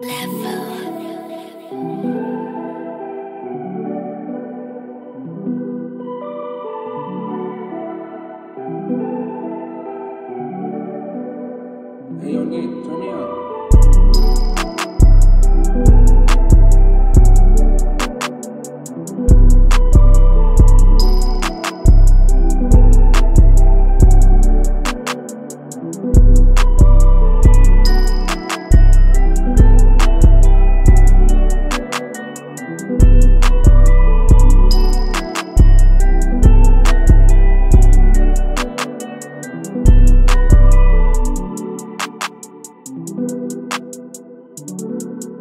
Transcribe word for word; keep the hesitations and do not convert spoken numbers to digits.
level. Hey, yo, Nate, turn me on. Thank you.